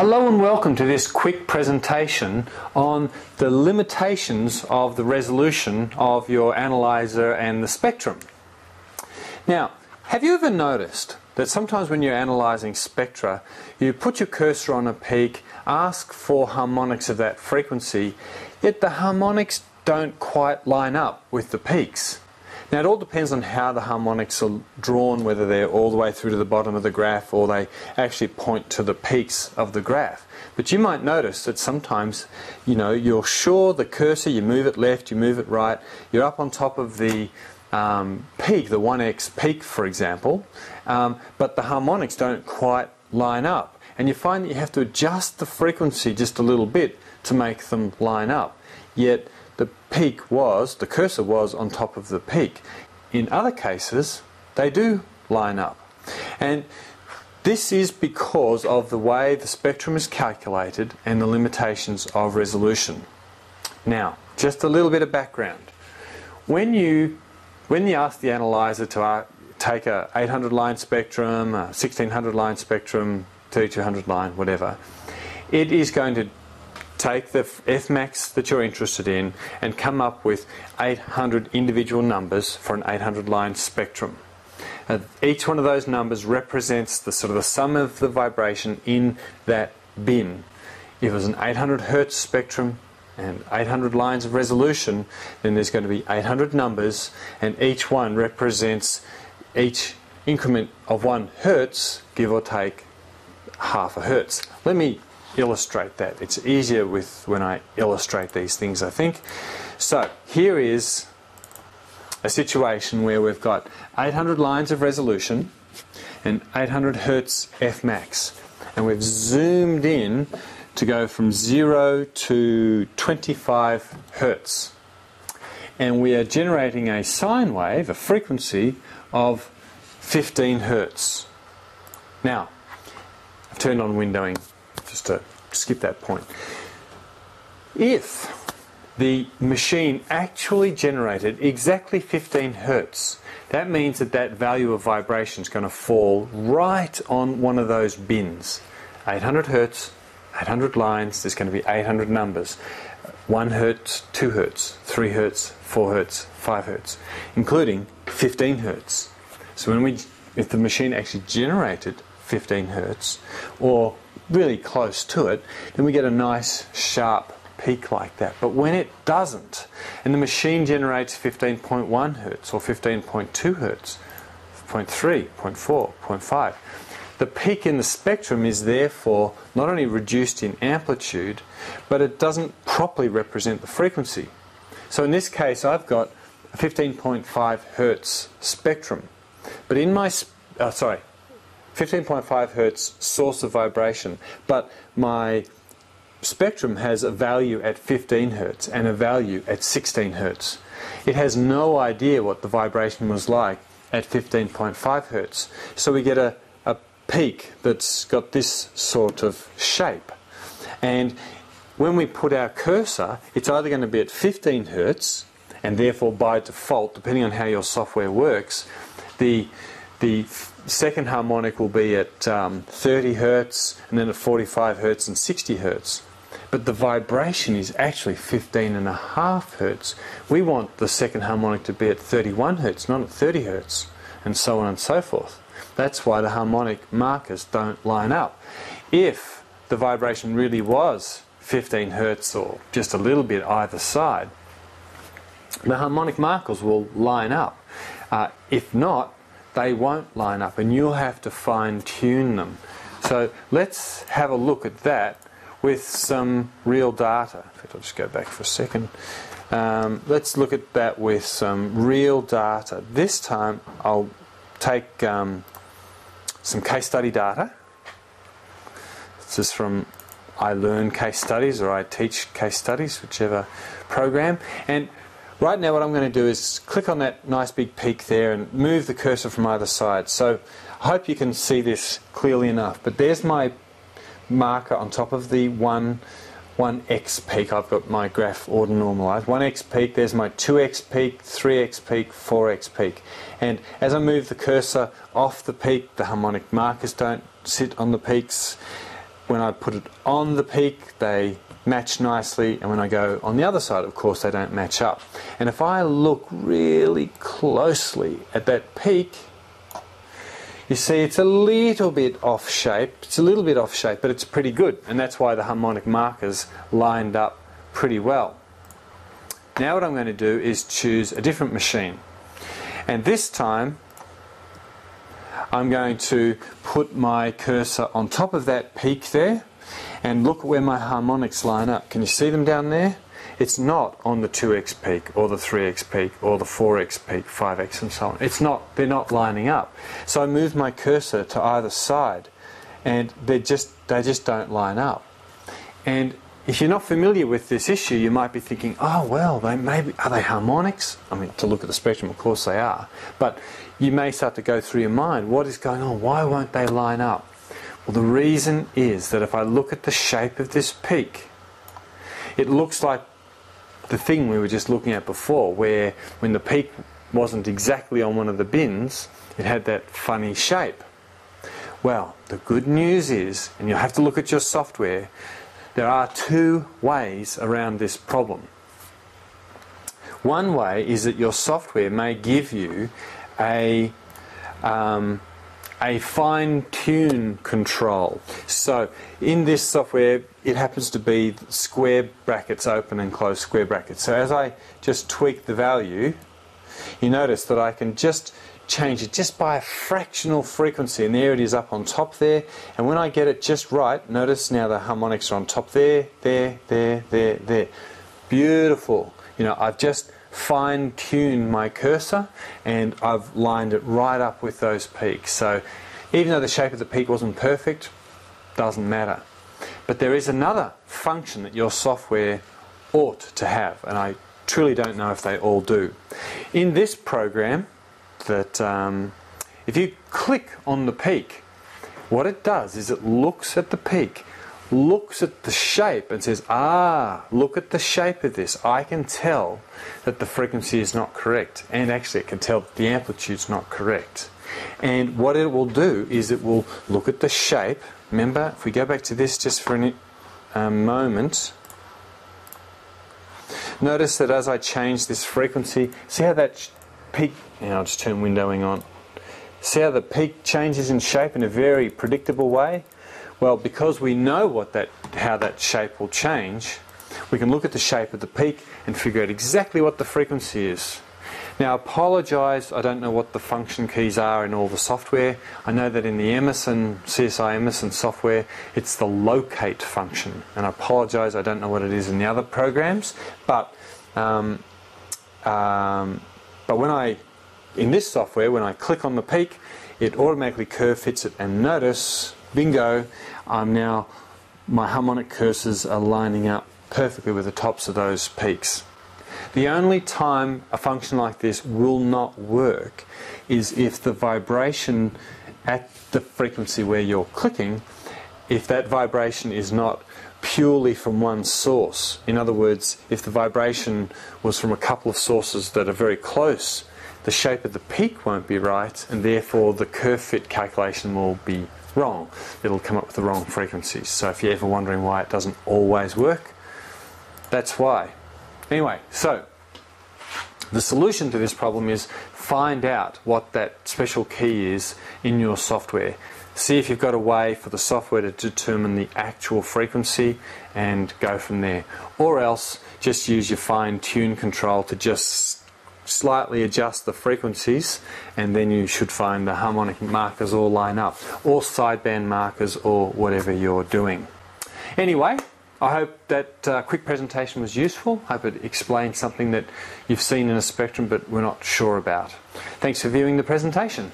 Hello and welcome to this quick presentation on the limitations of the resolution of your analyzer and the spectrum. Now, have you ever noticed that sometimes when you're analyzing spectra, you put your cursor on a peak, ask for harmonics of that frequency, yet the harmonics don't quite line up with the peaks? Now, it all depends on how the harmonics are drawn, whether they're all the way through to the bottom of the graph or they actually point to the peaks of the graph. But you might notice that sometimes, you know, you're sure the cursor, you move it left, you move it right, you're up on top of the peak, the 1x peak, for example, but the harmonics don't quite line up. And you find that you have to adjust the frequency just a little bit to make them line up. Yet, the cursor was on top of the peak. In other cases, they do line up. And this is because of the way the spectrum is calculated and the limitations of resolution. Now, just a little bit of background. When you ask the analyzer to take a 800 line spectrum, a 1600 line spectrum, 3200 line, whatever, it is going to take the Fmax that you're interested in and come up with 800 individual numbers for an 800 line spectrum. Each one of those numbers represents the sort of the sum of the vibration in that bin. If it was an 800 hertz spectrum and 800 lines of resolution, then there's going to be 800 numbers, and each one represents each increment of 1 hertz, give or take half a hertz. Let me illustrate that. It's easier when I illustrate these things, I think. So here is a situation where we've got 800 lines of resolution and 800 hertz Fmax, and we've zoomed in to go from 0 to 25 hertz, and we are generating a sine wave, a frequency of 15 hertz. Now, I've turned on windowing just to skip that point. If the machine actually generated exactly 15 hertz, that means that that value of vibration is going to fall right on one of those bins. 800 hertz, 800 lines, there's going to be 800 numbers. 1 hertz, 2 hertz, 3 hertz, 4 hertz, 5 hertz, including 15 hertz. So if the machine actually generated 15 hertz, or really close to it, then we get a nice sharp peak like that. But when it doesn't, and the machine generates 15.1 hertz or 15.2 hertz, 0.3, 0.4, 0.5, the peak in the spectrum is therefore not only reduced in amplitude, but it doesn't properly represent the frequency. So in this case, I've got a 15.5 hertz spectrum, but in my 15.5 hertz source of vibration, but my spectrum has a value at 15 hertz and a value at 16 hertz. It has no idea what the vibration was like at 15.5 hertz, so we get a peak that's got this sort of shape. And when we put our cursor, it's either going to be at 15 hertz, and therefore by default, depending on how your software works, the second harmonic will be at 30 hertz, and then at 45 hertz and 60 hertz. But the vibration is actually 15.5 hertz. We want the second harmonic to be at 31 hertz, not at 30 hertz, and so on and so forth. That's why the harmonic markers don't line up. If the vibration really was 15 hertz or just a little bit either side, the harmonic markers will line up. If not, they won't line up, and you'll have to fine-tune them. So let's have a look at that with some real data. In fact, I'll just go back for a second. Let's look at that with some real data. This time I'll take some case study data. This is from I Learn Case Studies, or I Teach Case Studies, whichever program. And right now what I'm going to do is click on that nice big peak there and move the cursor from either side. So I hope you can see this clearly enough. But there's my marker on top of the 1x peak. I've got my graph order normalized. 1x peak, there's my 2x peak, 3x peak, 4x peak. And as I move the cursor off the peak, the harmonic markers don't sit on the peaks. when I put it on the peak, they match nicely, and when I go on the other side, of course, they don't match up. And if I look really closely at that peak, you see it's a little bit off shape, but it's pretty good, and that's why the harmonic markers lined up pretty well. Now what I'm going to do is choose a different machine, and this time I'm going to put my cursor on top of that peak there and look where my harmonics line up. Can you see them down there? It's not on the 2x peak or the 3x peak or the 4x peak, 5x and so on. It's not, they're not lining up. So I move my cursor to either side and they just don't line up. And if you're not familiar with this issue, you might be thinking, oh well, are they harmonics? I mean, to look at the spectrum, of course they are. But you may start to go through your mind, what is going on? Why won't they line up? Well, the reason is that if I look at the shape of this peak, it looks like the thing we were just looking at before, where when the peak wasn't exactly on one of the bins, it had that funny shape. Well, the good news is, and you'll have to look at your software, there are two ways around this problem. One way is that your software may give you a fine-tune control. So in this software, it happens to be square brackets open and close, square brackets. So as I just tweak the value, you notice that I can just change it just by a fractional frequency, and there it is up on top there. And when I get it just right, notice now the harmonics are on top there, there. Beautiful. You know, I've just fine-tuned my cursor and I've lined it right up with those peaks. So even though the shape of the peak wasn't perfect, doesn't matter. But there is another function that your software ought to have, and I truly don't know if they all do. In this program, that if you click on the peak, what it does is it looks at the peak, looks at the shape and says, ah, look at the shape of this. I can tell that the frequency is not correct, and actually it can tell that the amplitude's not correct. And what it will do is it will look at the shape. Remember, if we go back to this just for a moment, notice that as I change this frequency, see how that peak, and I'll just turn windowing on, see how the peak changes in shape in a very predictable way? Well, because we know how that shape will change, we can look at the shape of the peak and figure out exactly what the frequency is. Now, I apologise, I don't know what the function keys are in all the software. I know that in the Emerson, CSI Emerson software, it's the locate function. And I apologise, I don't know what it is in the other programs. But when in this software, when I click on the peak, it automatically curve hits it, and notice, bingo, I'm now, my harmonic cursors are lining up perfectly with the tops of those peaks. The only time a function like this will not work is if the vibration at the frequency where you're clicking, if that vibration is not purely from one source. In other words, if the vibration was from a couple of sources that are very close, the shape of the peak won't be right, and therefore the curve fit calculation will be wrong. It'll come up with the wrong frequencies. So if you're ever wondering why it doesn't always work, that's why. Anyway, so the solution to this problem is find out what that special key is in your software. See if you've got a way for the software to determine the actual frequency and go from there. Or else just use your fine-tune control to just slightly adjust the frequencies, and then you should find the harmonic markers all line up, or sideband markers, or whatever you're doing. Anyway, I hope that quick presentation was useful. I hope it explained something that you've seen in a spectrum but we're not sure about. Thanks for viewing the presentation.